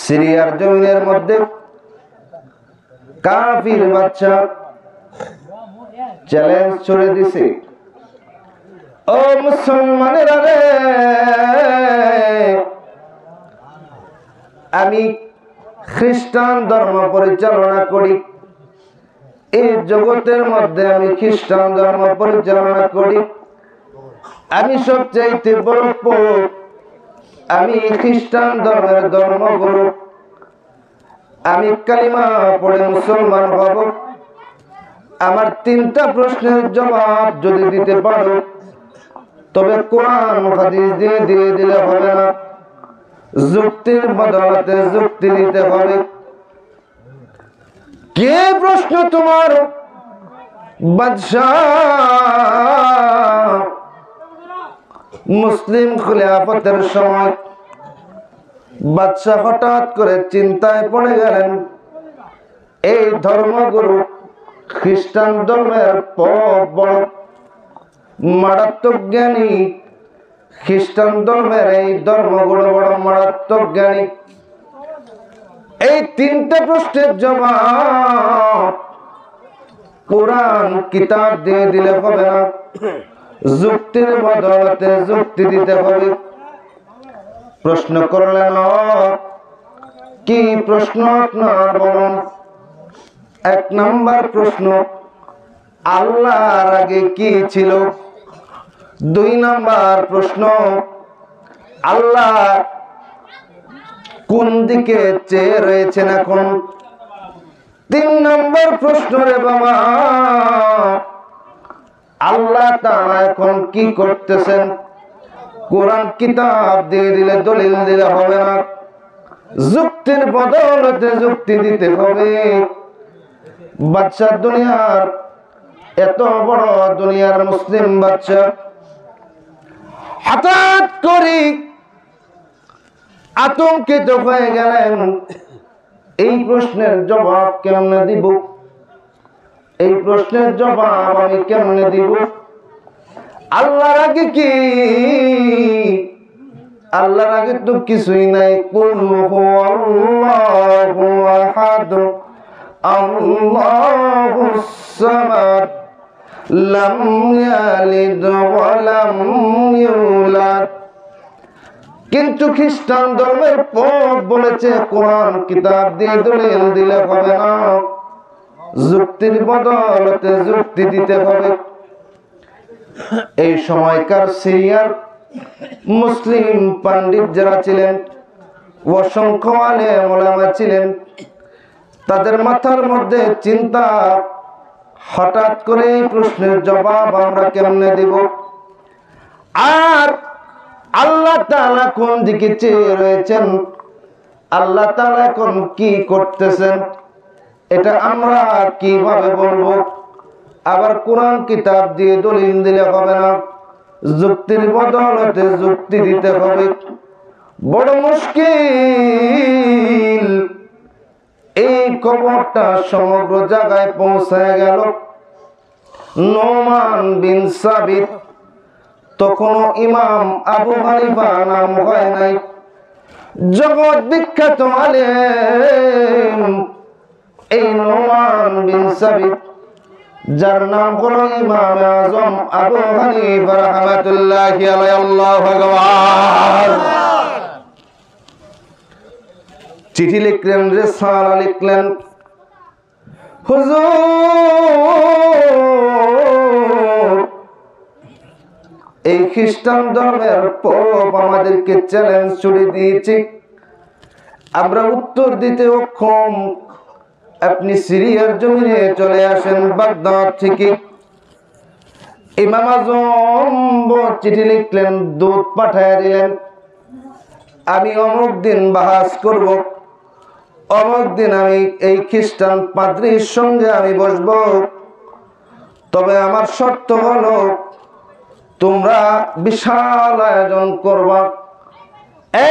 সিরিয়ার জমিনের মধ্যে কাফির বাচ্চা চ্যালেঞ্জ ছড়ে দিছে, ও মুসলমানেরা রে, আমি খ্রিস্টান ধর্ম পরিচালনা করি, এই জগতের মধ্যে আমি খ্রিস্টান ধর্ম পরিচালনা করি, আমি সবচাইতে বড় পোপ, আমি খ্রিস্টান ধর্মের ধর্মগুরু, আমি কালিমা পড়ে মুসলমান হব। আমার তিনটা প্রশ্নের জবাব যদি দিতে পারো তবে কোরআন হাদিস দিয়ে দিয়ে দিলে হবে না, যুক্তির বদলাতে যুক্তি দিতে হবে। কে প্রশ্ন তোমার? বাদশাহ মুসলিম খেলাফতের সময় বাদশাহ হঠাৎ করে চিন্তায় পড়ে গেলেন, এই ধর্মগুরু খ্রিস্টান ধর্মের বড় মারাত্মক জ্ঞানী, খ্রিস্টান ধর্মের এই ধর্মগুরু বড় মারাত্মক জ্ঞানী, এই তিনটা প্রশ্নের জবাব কোরআন কিতাব দিয়ে দিলে হবে না, যুক্তির বদলাতে যুক্তি দিতে হবে। প্রশ্ন করলেন, কি প্রশ্ন আপনার বলুন? এক নম্বর প্রশ্ন, আল্লাহর আগে কি ছিল? দুই নম্বর প্রশ্ন, আল্লাহ কোন দিকে চেয়ে রয়েছেন এখন? তিন নম্বর প্রশ্ন, রে বাবা, আল্লাহ তাআলা এখন কি করতেছেন? কোরআন কিতাব দিয়ে দিলে দলিল দিলে হবে না, যুক্তির বদলতে যুক্তি দিতে হবে। বাচ্চা দুনিয়ার এত বড় দুনিয়ার মুসলিম বাচ্চা হঠাৎ করে আতঙ্কিত হয়ে গেলেন, এই প্রশ্নের জবাব কেমনে দিব, এই প্রশ্নের জবাব আমি কেমনে দিব? আল্লাহর আগে কি? আল্লাহর আগে তো কিছুই নাই। কুল হুয়াল্লাহু আহাদ আল্লাহুস সামাদ লাম ইয়ালিদ ওয়া লাম ইউলাদ। কিন্তু খ্রিস্টান ধর্মের পোপ বলেছে কোরআন কিতাব দিয়ে দলিল দিলে হবে না, যুক্তির বদলতে যুক্তি দিতে হবে। এই সময়কার সিরিয়ার মুসলিম পণ্ডিত যারা ছিলেন, অসংখ্য আলেম ওলামা ছিলেন, তাদের মাথার মধ্যে চিন্তা, হঠাৎ করে এই প্রশ্নের জবাব আমরা কেমনে দেব, আর আল্লাহ তাআলা কোন দিকে চেয়ে রয়েছেন, আল্লাহ তাআলা এখন কি করতেছেন, এটা আমরা কিভাবে বলবো? আবার কোরআন কিতাব দিয়ে দলিল দিলে হবে না, যুক্তির বদলতে যুক্তি দিতে হবে। বড় মুশকিল। এই খবরটা সমগ্র জায়গায় পৌঁছায় গেল। নোমান বিন সাবিত, তখনও ইমাম আবু হানিফা নাম হয় নাই, জগৎ বিখ্যাত আলেম এই নোমান বিন সাবিত, যার নাম হলো ইমাম আযম আবু হানিফা রাহমাতুল্লাহি আলাইহি। আল্লাহু আকবার। চিঠি লিখলেন, রিসালা লিখলেন, হুজুর এই খ্রিস্টান ধর্মের পোপ আমাদেরকে চ্যালেঞ্জ ছুড়ে দিয়েছে, আমরা উত্তর দিতে অক্ষম, আপনি সিরিয়ার জমিনে চলে আসেন বাগদাদ থেকে। ইমাম আযম চিঠি লিখলেন, দূত পাঠিয়ে দিলেন, আমি অমুক দিন বাহাস করব, অমুক দিন আমি এই খ্রিস্টান পাদ্রীর সঙ্গে আমি বসব, তবে আমার শর্ত হলো তোমরা বিশাল আয়োজন করবা,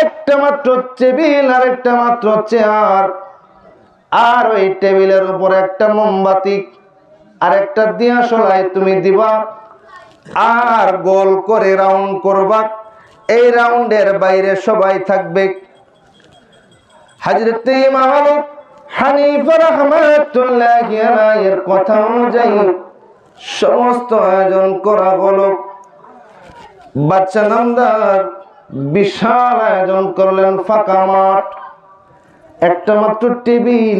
একটা মাত্র টেবিল আর একটা মাত্র চেয়ার, আর ওই টেবিলের উপর একটা মোমবাতি আর একটা দিয়াশলাই তুমি দিবা, আর গোল করে রাউন্ড করবা, এই রাউন্ডের বাইরে সবাই থাকবে। हजरत इमाम आबू हनीफा रहमतुल्लाहि अलैहिর কথা অনুযায়ী समस्त आयोजन करा हलो। बादशाह नामदार विशाल आयोजन करलेन, फाঁকা মাঠ, একটা মাত্র টেবিল,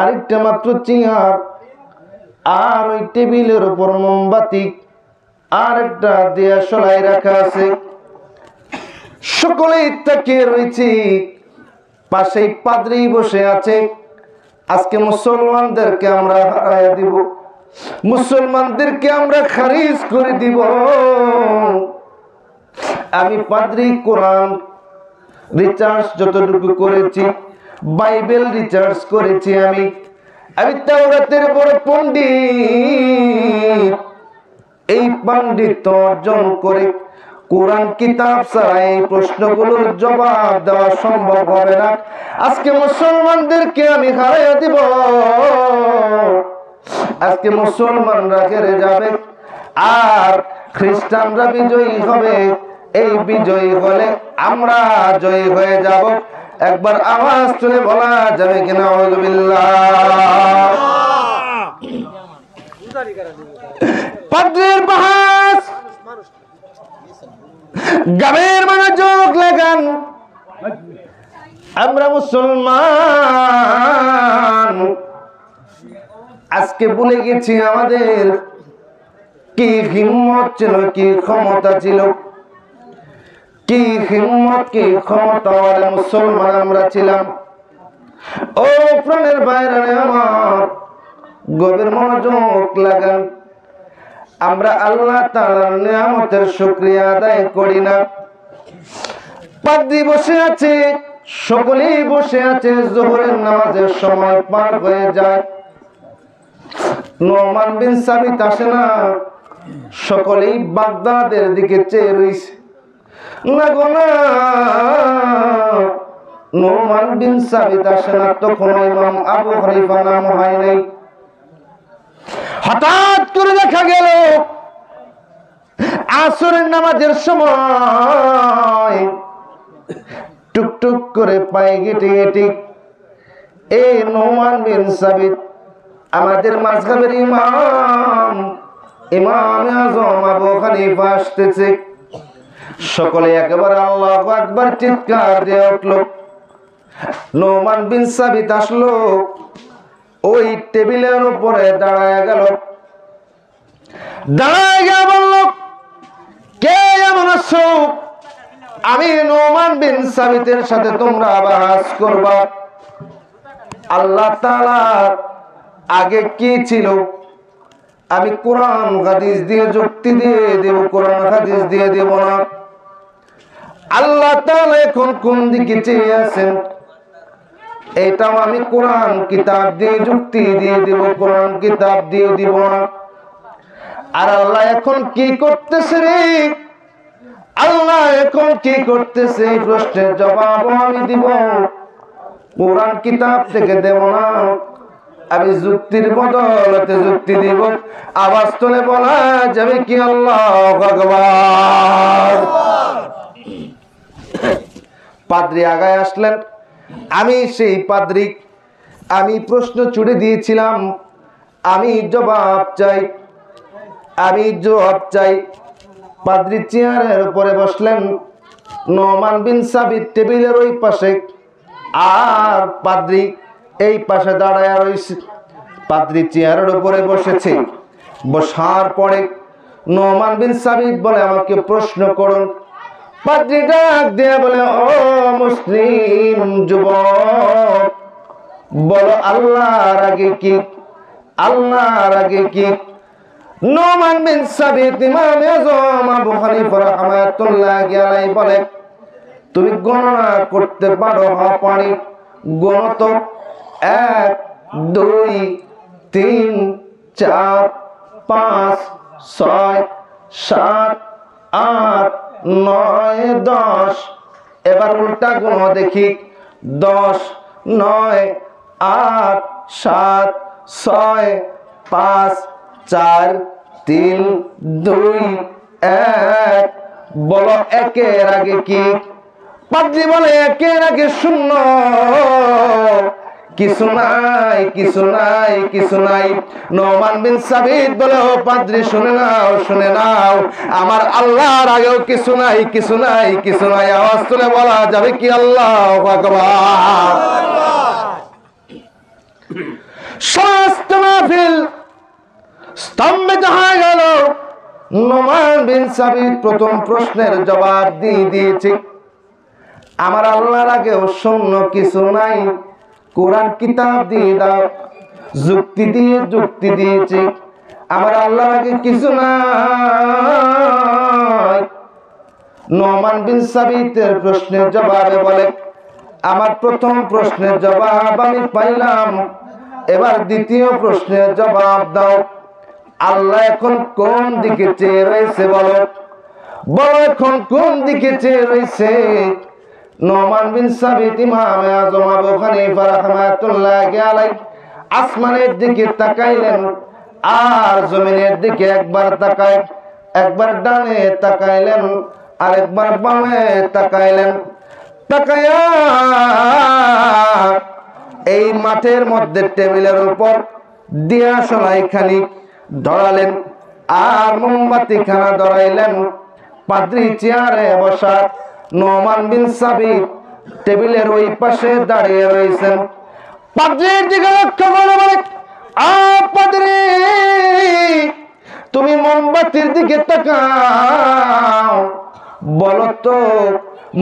আরেকটা মাত্র চেয়ার, আর ওই টেবিলের উপর মোমবাতি আর একটা দিয়া জ্বালাই রাখা আছে। সকলেই তাকিয়ে রয়েছে, পাশেই পাদ্রী বসে আছে। আজকে মুসলমানদেরকে আমরা হারায়া দিব, মুসলমানদেরকে আমরা খারিজ করে দিব। আমি পাদ্রী কোরআন রিচার্জ যতটুকু করেছি, বাইবেল রিচার্জ করেছি, আমি তাওরাতের বড় পণ্ডিত। এই পণ্ডিত অর্জন করে কোরআন কিতাব ছাড়া এই প্রশ্নগুলোর জবাব দেওয়া সম্ভব হবে না। আজকে মুসলমানদেরকে আমি হারাইয়া দিব। আজকে মুসলমানরা হেরে যাবে আর খ্রিস্টানরা বিজয়ী হবে। এই বিজয়ী হলে আমরা জয়ী হয়ে যাব। একবার আওয়াজ তুলে বলা যাবে কিনা আউযুবিল্লাহ। পাদ্রীর বাহাস গাবের মানে যোগ লাগান, আমরা মুসলমান। আজকে ভুলে গেছি আমাদের কি হিম্মত ছিল, কি ক্ষমতা ছিল, কি হিম্মত, কি ক্ষমতা আমরা মুসলমান আমরা ছিলাম। ও প্রাণের বাইরে আমার গভীর মনোযোগ লাগান। আমরা আল্লাহ তাআলার নিয়ামতের শুকরিয়া আদায় করি না। পাদ্রী বসে আছে, সকলেই বসে আছে, যোহরের নামাজের সময় পার হয়ে যায়। নু'মান বিন সাবিত আসে না, সকলেই বাগদাদের দিকে চেয়ে রইছে। না গো না, নু'মান বিন সাবিত আসে না। তখন ইমাম আবু হানিফা নাম হয় নাই। হঠাৎ করে দেখা গেল আসরের নামাজের সময় টুকটুক করে পায়ে গেটে গেটে এই নু'মান বিন সাবিত, আমাদের মাযহাবের ইমাম, ইমাম আযম আবু হানিফা আসতেছে। সকলে একেবারে আল্লাহু আকবার চিৎকার দিয়ে উঠল। নু'মান বিন সাবিত আসলো, ওই টেবিলের উপরে দাঁড়ায় গেল। দাঁড়ায় গিয়ে বলল, কে এমন আছো? আমি নু'মান বিন সাবিতের সাথে তোমরা বাহাস করবা। আল্লাহ তাআলা আগে কি ছিল আমি কোরআন হাদিস দিয়ে যুক্তি দিয়ে দেব, কোরআন হাদিস দিয়ে দেব না। আল্লাহ তাআলা এখন কোন দিকে চেয়ে আছেন এটাও আমি কোরআন কিতাব দিয়ে যুক্তি দিয়ে দেব, কোরআন কিতাব দিয়ে দিব না। আর আল্লাহ এখন কি করতেছে রে, আল্লাহ এখন কি করতেছে, এই প্রশ্নের জবাব আমি দিব, কোরআন কিতাব থেকে দেব না, আমি যুক্তির বদলতে যুক্তি দিব। আওয়াজ তুলে বলা যাবে কি আল্লাহু আকবার। পাদ্রী আগায় আসলেন। আমি সেই পাদ্রী, আমি প্রশ্ন ছুড়ে দিয়েছিলাম, আমি জবাব চাই, আমি জবাব চাই। পাদ্রী চেয়ারের উপরে বসলেন, নু'মান বিন সাবিত টেবিলের ওই পাশে, আর পাদ্রী এই পাশে দাঁড়ায় রয়েছে। পাদ্রী চেয়ারের উপরে বসেছে। বসার পরে নু'মান বিন সাবিত বলে, আমাকে প্রশ্ন করুন। পাদ্রী ডাক দিয়ে বলে, ও মুসলিম যুবক, বলো আল্লাহর আগে কি, আল্লাহর আগে কি? নু'মান বিন সাবিত ইমাম আযম আবু হানিফা রাহমাতুল্লাহি আলাইহি বলে, তুমি গণনা করতে পারো? হ্যাঁ পারি। গণত। 1 2 3 4 5 6 7 8 9 10। এবার উল্টা গুণ দেখি। 10 9 8 7 6 5 4 3 2 1। বলো একের আগে কি? পাদ্রী বলে, একের আগে শূন্য। की सुनाई की सुनाई की सुनाई। नु'मान बिन साबित बोले, ओ पाद्री सुने नाओ आमार आल्लाहर आगेও की सुनाई की सुनाई की सुनाई। आवाज তুলে বলা যাবে কি আল্লাহু আকবার। সমস্ত মাহফিল স্তম্ভে দাঁড়া গেল। নু'মান বিন সাবিত প্রথম প্রশ্নের জবাব দিয়ে দিয়েছে, আমার আল্লাহর আগেও শূন্য কিছু নাই, কোরআন কিতাব দিয়ে দাও। যুক্তি দিয়েছে, আমার আল্লাহর আগে কিছু নাই। নু'মান বিন সাবিতের প্রশ্নের জবাবে বলে, আমার প্রথম প্রশ্নের জবাব আমি পাইলাম, এবার দ্বিতীয় প্রশ্নের জবাব দাও। আল্লাহ এখন কোন দিকে চেয়ে রয়েছে? বলো এখন কোন দিকে চেয়ে রয়েছে? নু'মান বিন সাবিত ইমাম আযম আবু হানিফা রাহমাতুল্লাহি আলাইহি আসমানের দিকে তাকাইলেন আর জমিনের দিকে একবার তাকায়, একবার ডানে তাকাইলেন আর একবার বামে তাকাইলেন। তাকায়া এই মাঠের মধ্যে টেবিলের উপর দিয়াশলাইখানি ধরালেন আর মোমবাতিখানা ধরাইলেন। পাদ্রী চেয়ারে বসা, নু'মান বিন সাবিত টেবিলের ওই পাশে দাঁড়িয়ে রয়েছেন। পাদ্রীর দিকে লক্ষ্য করে বলে, আ পাদ্রী, তুমি মোমবাতির দিকে তাকাও, বলো তো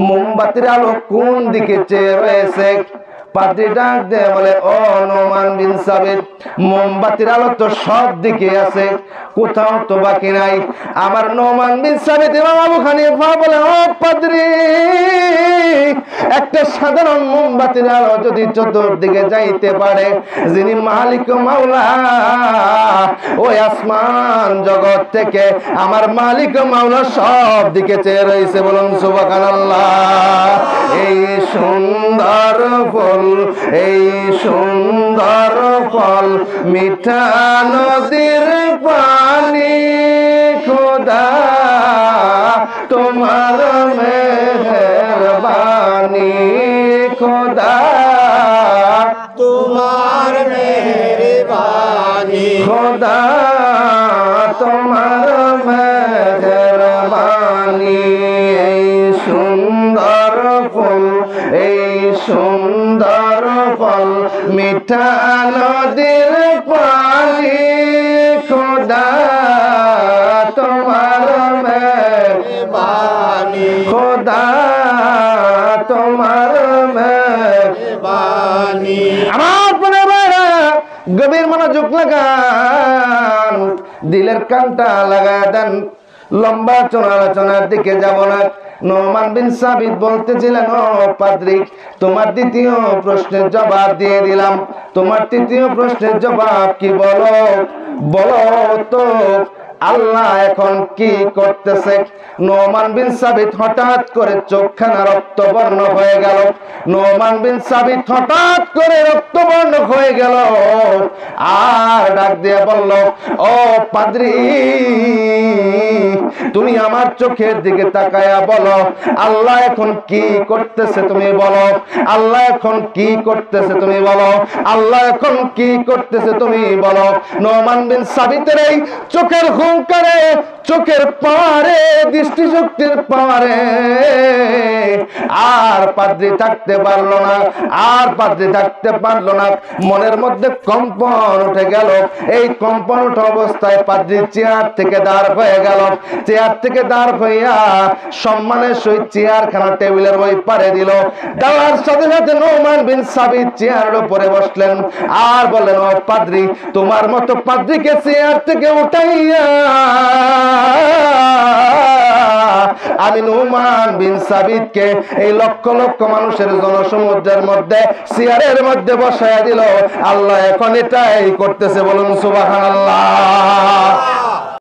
মোমবাতির আলো কোন দিকে চেয়ে রয়েছে? পাদ্রী ডাক দিয়ে বলে, ও নু'মান বিন সাবিত, মোমবাতির আলো তো সব দিকে আছে, কোথাও তো বাকি নাই। আমার নু'মান বিন সাবিত ইমাম আবু হানিফা বলে, ও পাদ্রী, একটা সাধারণ মোমবাতির আলো যদি চতুর্দিকে যাইতে পারে, যিনি মালিক ও মাওলা, ওই আসমান জগৎ থেকে আমার মালিক ও মাওলা সব দিকে চেয়ে রয়েছে। বলুন সুবহানাল্লাহ। এই সুন্দর ফুল, এই সুন্দর ফল, মিঠা নদীর পানি, খোদা তোমার মেহেরবানি, খোদা তোমার মেহেরবানি, খোদা তোমার মেহেরবানি। এই সুন্দর ফুল, এই সুন্দর ফল, মিঠা নদীর পানি, খোদা তোমার মেহেরবানি, খোদা তোমার মেহেরবানি। আমার মনে বাড়া গভীর মনোযোগ লাগান, দিলের কানটা লাগা দেন, লম্বা চোরাচনার দিকে যাব না। নু'মান বিন সাবিত বলতেছিলেন, ও পাদ্রী, তোমার দ্বিতীয় প্রশ্নের জবাব দিয়ে দিলাম, তোমার তৃতীয় প্রশ্নের জবাব কি? বলো তো আল্লাহ এখন কি করতেছে? নু'মান বিন সাবিত হঠাৎ করে চোখখানা রক্তবর্ণ হয়ে গেল। নু'মান বিন সাবিত হঠাৎ করে রক্তবর্ণ হয়ে গেল আর ডাক দিয়ে বলল, ও পাদ্রী, তুমি আমার চোখের দিকে তাকায়া বলো আল্লাহ এখন কি করতেছে, তুমি বলো আল্লাহ এখন কি করতেছে, তুমি বলো আল্লাহ এখন কি করতেছে, তুমি বলো। নু'মান বিন সাবিতের এই চোখের হুঙ্কারে, চোখের পাওয়ারে, দৃষ্টিশক্তির পাওয়ারে আর পাদ্রী থাকতে পারলো না, আর পাদ্রী থাকতে পারলো না। মনের মধ্যে কম্পন উঠে গেল। এই কম্পন উঠা অবস্থায় পাদ্রী চেয়ার থেকে দাঁড় হয়ে গেল। চেয়ার থেকে দাঁড় হইয়া সম্মানের সহিত চেয়ারখানা টেবিলের ওই পারে দিল। দেওয়ার সাথে সাথে নু'মান বিন সাবিত চেয়ারের উপরে বসলেন আর বললেন, ও পাদ্রী, তোমার মতো পাদ্রীকে চেয়ার থেকে উঠাইয়া আমি নু'মান বিন সাবিতকে এই লক্ষ লক্ষ মানুষের জনসমুদ্রের মধ্যে চেয়ারের মধ্যে বসায়া দিল। আল্লাহ এখন এটাই করতেছে। বলুন সুবহানাল্লাহ।